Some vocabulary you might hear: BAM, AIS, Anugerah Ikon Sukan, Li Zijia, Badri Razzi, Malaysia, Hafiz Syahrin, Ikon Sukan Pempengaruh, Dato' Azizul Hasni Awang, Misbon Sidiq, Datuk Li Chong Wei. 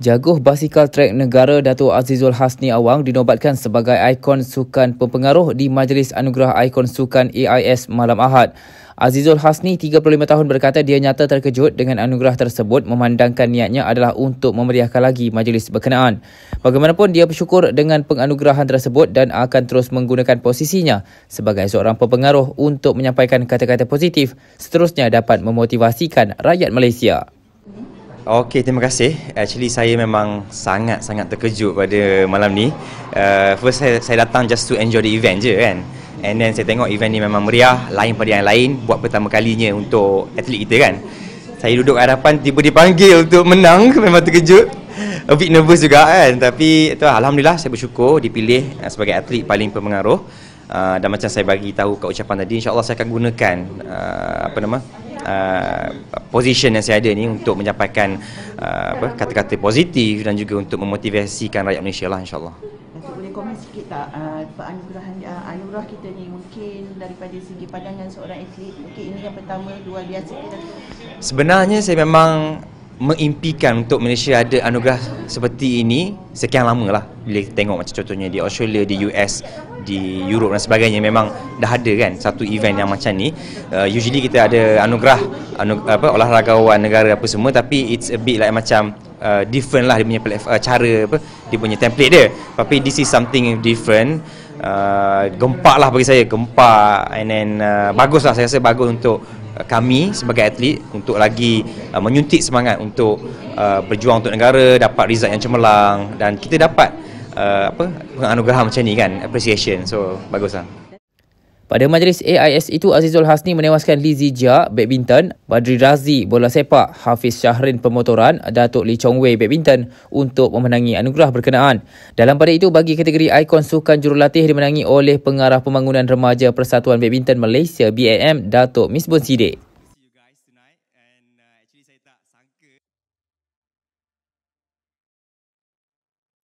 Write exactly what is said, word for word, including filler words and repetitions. Jaguh basikal trek negara Dato' Azizul Hasni Awang dinobatkan sebagai ikon sukan pempengaruh di Majlis Anugerah Ikon Sukan A I S malam Ahad. Azizul Hasni, tiga puluh lima tahun, berkata dia nyata terkejut dengan anugerah tersebut memandangkan niatnya adalah untuk memeriahkan lagi majlis berkenaan. Bagaimanapun, dia bersyukur dengan penganugerahan tersebut dan akan terus menggunakan posisinya sebagai seorang pempengaruh untuk menyampaikan kata-kata positif seterusnya dapat memotivasikan rakyat Malaysia. Okey, terima kasih. Actually, saya memang sangat-sangat terkejut pada malam ni. Uh, first, saya, saya datang just to enjoy the event je kan. And then, saya tengok event ni memang meriah, lain pada yang lain. Buat pertama kalinya untuk atlet kita kan. Saya duduk hadapan, tiba dipanggil untuk menang. Memang terkejut. A bit nervous juga kan. Tapi, tu, Alhamdulillah, saya bersyukur dipilih sebagai atlet paling berpengaruh. Uh, dan macam saya bagi tahu kat ucapan tadi, insyaAllah saya akan gunakan uh, apa nama, Uh, position yang saya ada ni untuk menyampaikan uh, apa, kata-kata positif dan juga untuk memotivasikan rakyat Malaysia lah, insyaAllah. Boleh komen sikit tak uh, anugerahan uh, anugerah kita ni, mungkin daripada segi pandangan seorang atlet, mungkin ini yang pertama, luar biasa kita. Sebenarnya saya memang mengimpikan untuk Malaysia ada anugerah seperti ini sekian lama lah. Bila tengok macam contohnya di Australia, di U S, di Europe dan sebagainya, memang dah ada kan satu event yang macam ni. uh, Usually kita ada anugerah anu, apa, olahragawan negara apa semua, tapi it's a bit like macam uh, different lah dia punya uh, cara, apa, dia punya template dia. Tapi this is something different. Uh, gempak lah bagi saya, gempak. And then uh, bagus lah, saya rasa bagus untuk kami sebagai atlet untuk lagi uh, menyuntik semangat untuk uh, berjuang untuk negara, dapat result yang cemerlang dan kita dapat uh, apa, penganugerahan macam ni kan, appreciation. So baguslah. Pada majlis A I S itu, Azizul Hasni menewaskan Li Zijia, badminton, Badri Razzi, bola sepak, Hafiz Syahrin, pemotoran, Datuk Li Chong Wei, badminton untuk memenangi anugerah berkenaan. Dalam pada itu, bagi kategori ikon sukan jurulatih dimenangi oleh Pengarah Pembangunan Remaja Persatuan Badminton Malaysia B A M, Datuk Misbon Sidiq.